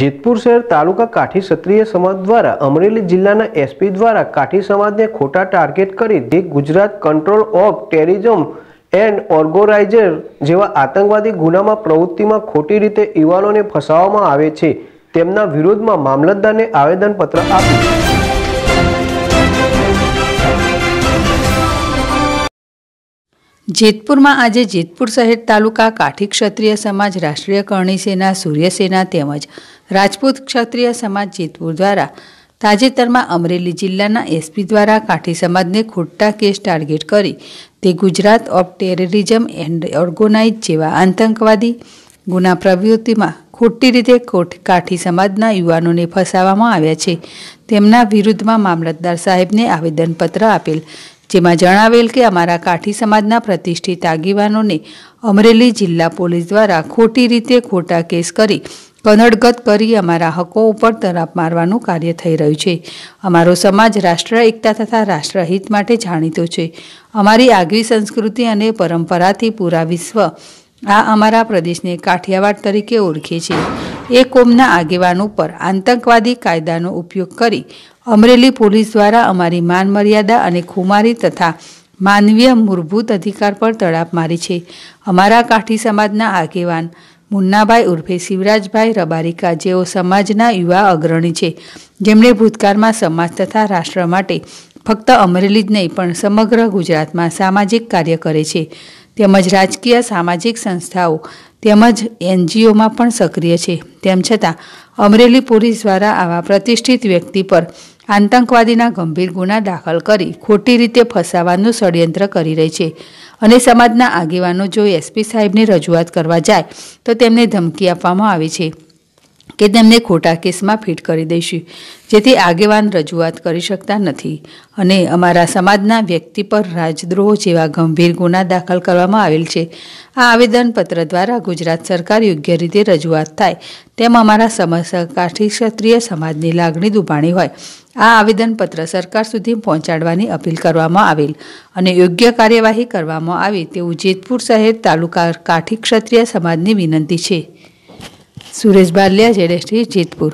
જેતપુર શહેર તાલુકા કાઠી ક્ષત્રિય સમાજ દ્વારા અમરેલી જિલ્લાના એસપી દ્વારા કાઠી સમાજને ખોટા ટાર્ગેટ કરી જે Gujarat control of terrorism and organised જેવા આતંકવાદી ગુનામાં પ્રવૃત્તિમાં ખોટી રીતે યુવાનોને ફસાવવામાં આવે છે તેમના વિરોધમાં મામલતદારને આવેદનપત્ર આપ્યું. જેતપુરમાં આજે જેતપુર શહેર તાલુકા કાઠી ક્ષત્રિય સમાજ, રાષ્ટ્રીય કરણી સેના, સૂર્ય સેના તેમજ રાજપૂત ક્ષત્રિય સમાજ જેતપુર દ્વારા તાજેતરમાં અમરેલી જિલ્લાના એસપી દ્વારા કાઠી સમાજને ખોટા કેસ ટાર્ગેટ કરી તે Gujarat of terrorism and organise જેવા આતંકવાદી ગુના પ્રવૃત્તિમાં ખોટી રીતે કાઠી સમાજના યુવાનોને ફસાવવામાં આવ્યા છે તેમના વિરુદ્ધમાં મામલતદાર સાહેબને આવેદનપત્ર આપેલ, જેમાં જણાવેલ કે અમારા કાઠી સમાજના પ્રતિષ્ઠિત આગેવાનોને અમરેલી જિલ્લા પોલીસ દ્વારા ખોટી રીતે ખોટા કેસ કરી કનડગત કરી અમારા હકો ઉપર તરાપ મારવાનું કાર્ય થઈ રહ્યું છે. અમારો સમાજ રાષ્ટ્ર એકતા તથા રાષ્ટ્રહિત માટે જાણીતો છે. અમારી આગવી સંસ્કૃતિ અને પરંપરાથી પૂરા વિશ્વ આ અમારા પ્રદેશને કાઠિયાવાડ તરીકે ઓળખે છે. એ કોમના આગેવાનો પર આતંકવાદી કાયદાનો ઉપયોગ કરી અમરેલી પોલીસ દ્વારા અમારી માનમર્યાદા અને ખુમારી તથા માનવીય મૂળભૂત અધિકાર પર તરાપ મારી છે. અમારા કાઠી સમાજના આગેવાન મુન્નાભાઈ ઉર્ફે સિવરાજભાઈ રબારિકા જેઓ સમાજના યુવા અગ્રણી છે, જેમણે ભૂતકાળમાં સમાજ તથા રાષ્ટ્ર માટે ફક્ત અમરેલી જ નહીં પણ સમગ્ર ગુજરાતમાં સામાજિક કાર્ય કરે છે તેમજ રાજકીય સામાજિક સંસ્થાઓ તેમજ એનજીઓમાં પણ સક્રિય છે. તેમ છતાં અમરેલી પોલીસ દ્વારા આવા પ્રતિષ્ઠિત વ્યક્તિ પર આતંકવાદીના ગંભીર ગુના દાખલ કરી ખોટી રીતે ફસાવવાનું ષડયંત્ર કરી રહી છે અને સમાજના આગેવાનો જો એસપી સાહેબને રજૂઆત કરવા જાય તો તેમને ધમકી આપવામાં આવે છે કે તેમને ખોટા કેસમાં ફિટ કરી દઈશું, જેથી આગેવાન રજૂઆત કરી શકતા નથી અને અમારા સમાજના વ્યક્તિ પર રાજદ્રોહ જેવા ગંભીર ગુના દાખલ કરવામાં આવેલ છે. આ આવેદનપત્ર દ્વારા ગુજરાત સરકાર યોગ્ય રીતે રજૂઆત થાય તેમ અમારા સમસ્ત કાઠી ક્ષત્રિય સમાજની લાગણી દુભાણી હોય આ આવેદનપત્ર સરકાર સુધી પહોંચાડવાની અપીલ કરવામાં આવેલ અને યોગ્ય કાર્યવાહી કરવામાં આવે તેવું જેતપુર શહેર તાલુકા કાઠી ક્ષત્રિય સમાજની વિનંતી છે. સુરેશ બારલિયા, ZSTV, જેતપુર.